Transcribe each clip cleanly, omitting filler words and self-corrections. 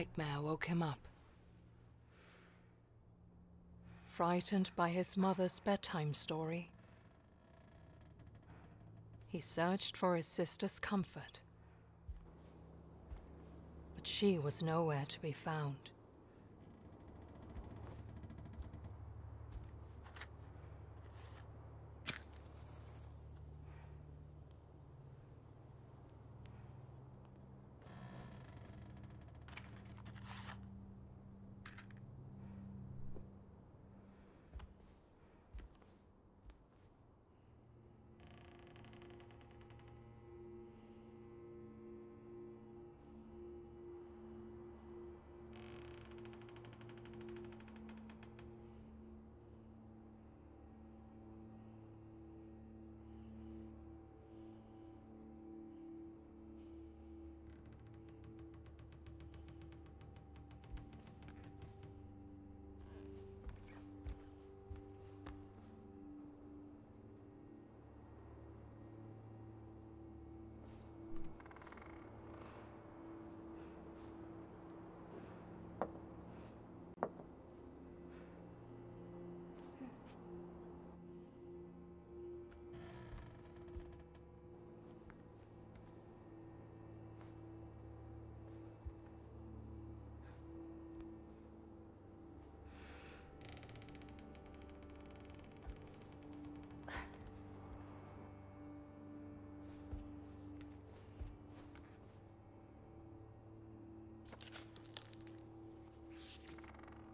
nightmare woke him up. Frightened by his mother's bedtime story, he searched for his sister's comfort, but she was nowhere to be found.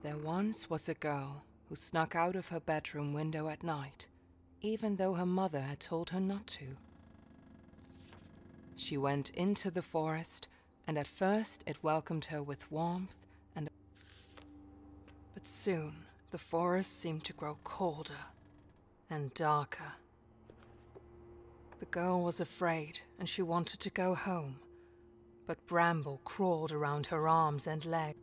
There once was a girl who snuck out of her bedroom window at night, even though her mother had told her not to. She went into the forest, and at first it welcomed her with warmth, but soon the forest seemed to grow colder and darker. The girl was afraid, and she wanted to go home, but bramble crawled around her arms and legs.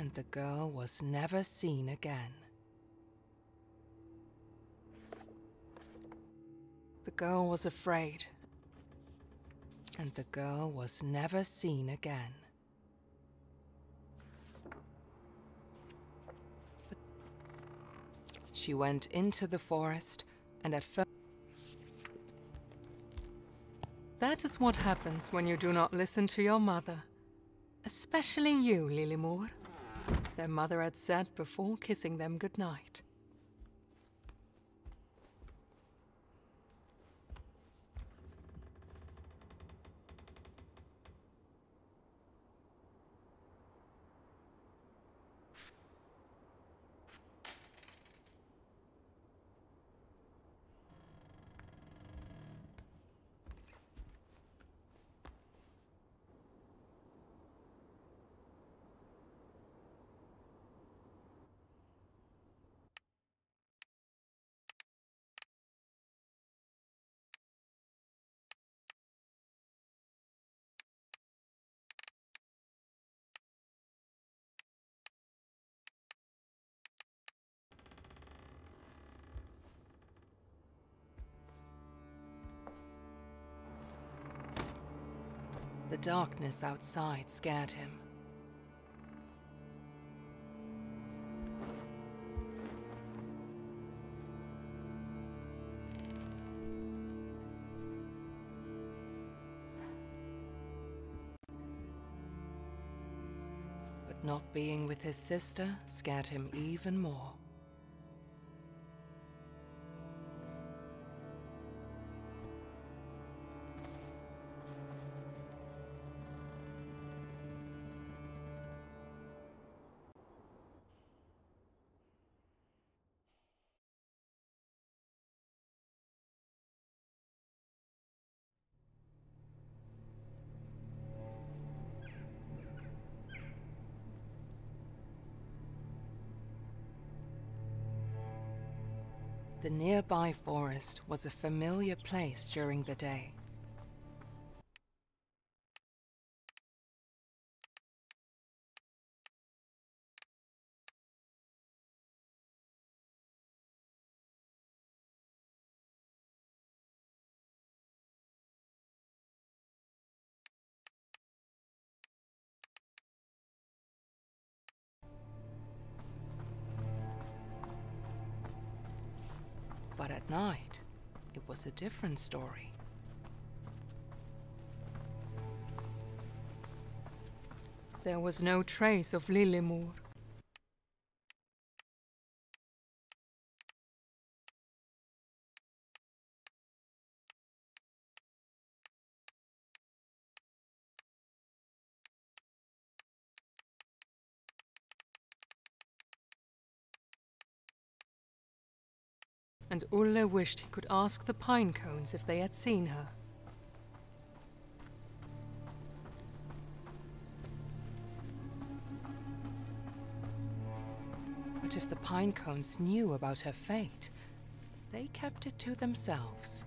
And the girl was never seen again. The girl was afraid, and the girl was never seen again. But she went into the forest, and at first... That is what happens when you do not listen to your mother. Especially you, Lillemor. Their mother had said before kissing them goodnight. The darkness outside scared him. But not being with his sister scared him even more. The nearby forest was a familiar place during the day. But at night, it was a different story. There was no trace of Lillemor. And Ulle wished he could ask the pine cones if they had seen her. But if the pine cones knew about her fate, they kept it to themselves.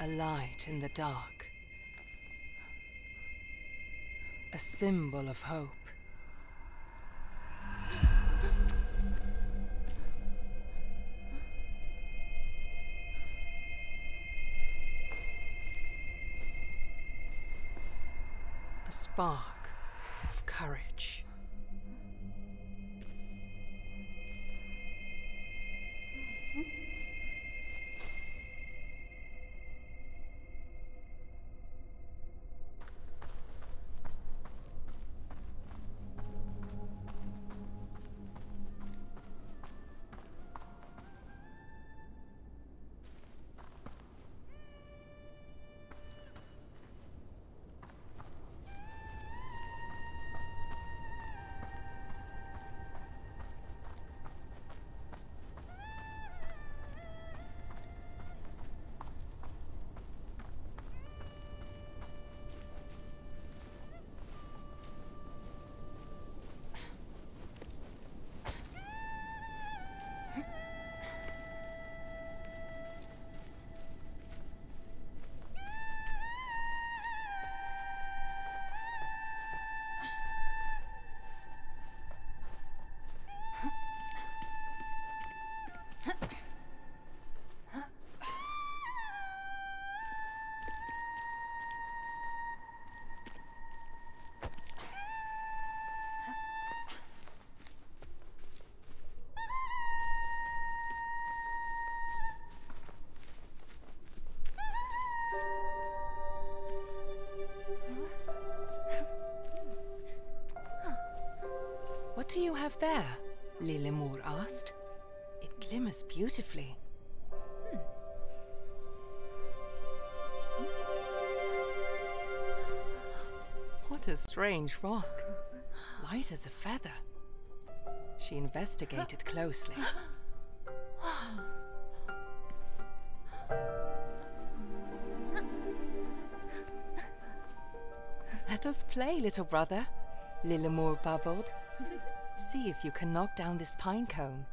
A light in the dark. A symbol of hope. spark of courage. What do you have there? Lillemor asked. It glimmers beautifully. What a strange rock. Light as a feather. She investigated closely. Let us play, little brother, Lillemor bubbled. See if you can knock down this pine cone.